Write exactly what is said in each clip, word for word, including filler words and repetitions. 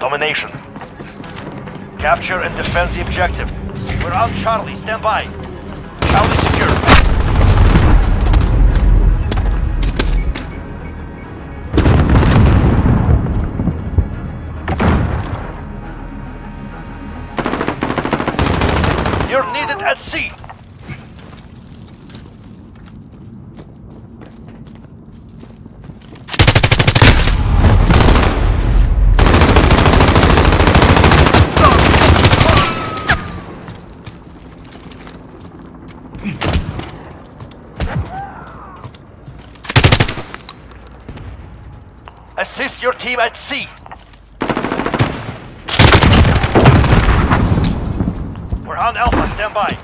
Domination. Capture and defend the objective. We're on Charlie. Stand by. Charlie secure. Assist your team at sea. We're on Alpha, stand by.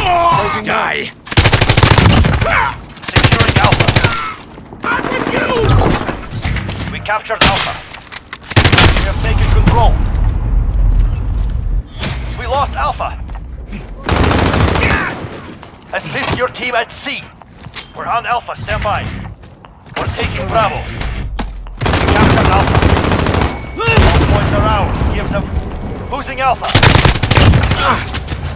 Oh, die. Securing Alpha. I'm with you. We captured Alpha. We have taken control. We lost Alpha. Assist your team at sea. We're on Alpha, stand by. We're taking Bravo. We captured Alpha. All points are ours. Give them. Losing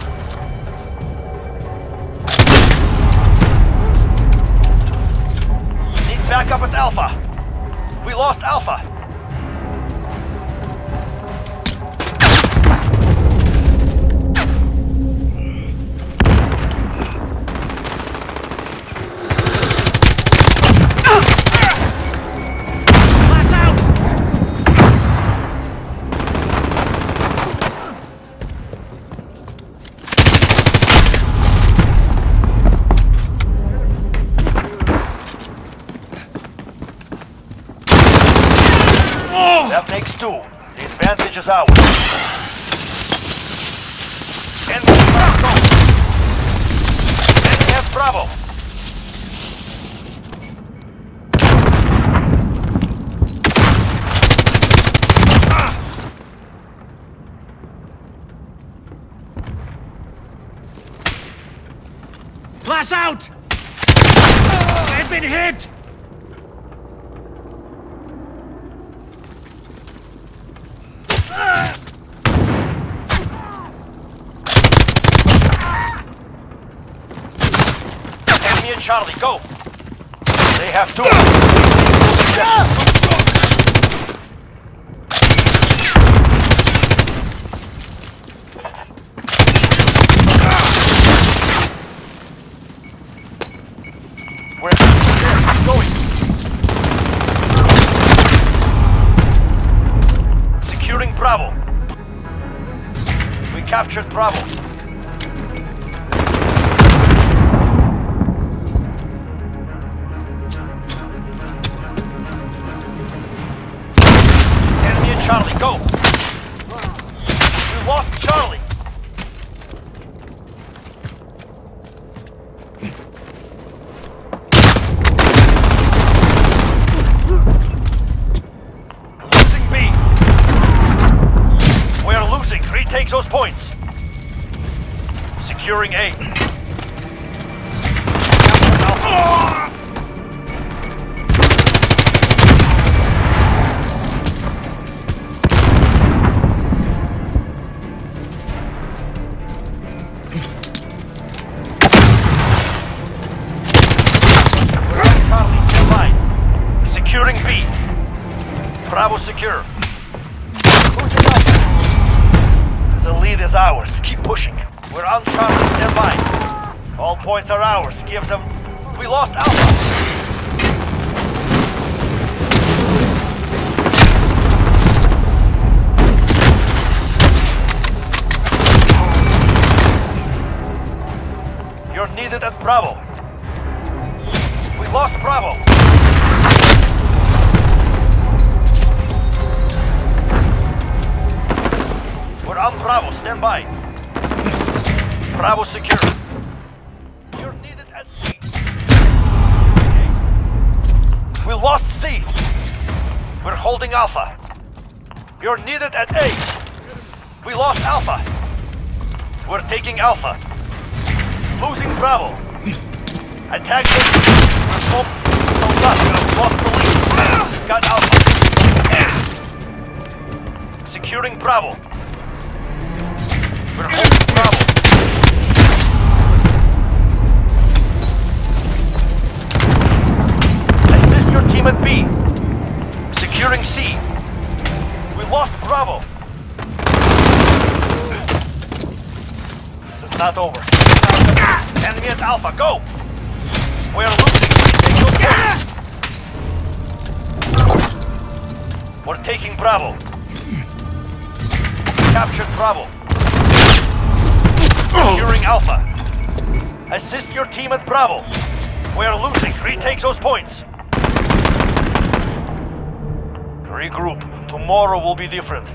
Alpha. Need backup at Alpha. We lost Alpha. That makes two. The advantage is ours. Enemy Bravo. Enemy has Bravo. Flash out! They've been hit! Charlie, go! They have two. We're going. Securing Bravo. We captured Bravo. Charlie, go! We lost Charlie! Losing B! We are losing! Retake those points! Securing A! Oh! Bravo secure. The lead is ours. Keep pushing. We're on Charlie. Stand by. All points are ours. Give them. We lost Alpha. You're needed at Bravo. We lost Bravo. We're on Bravo, stand by. Bravo secure. You're needed at sea. Okay. We lost C. We're holding Alpha. You're needed at A. We lost Alpha. We're taking Alpha. Losing Bravo. Attack. Bravo. We're holding Bravo. Assist your team at B. Securing C. We lost Bravo. This is not over. Enemy at Alpha, go! We are losing. Take those points. We're taking Bravo. Captured Bravo. Securing Alpha. Assist your team at Bravo. We are losing. Retake those points. Regroup. Tomorrow will be different.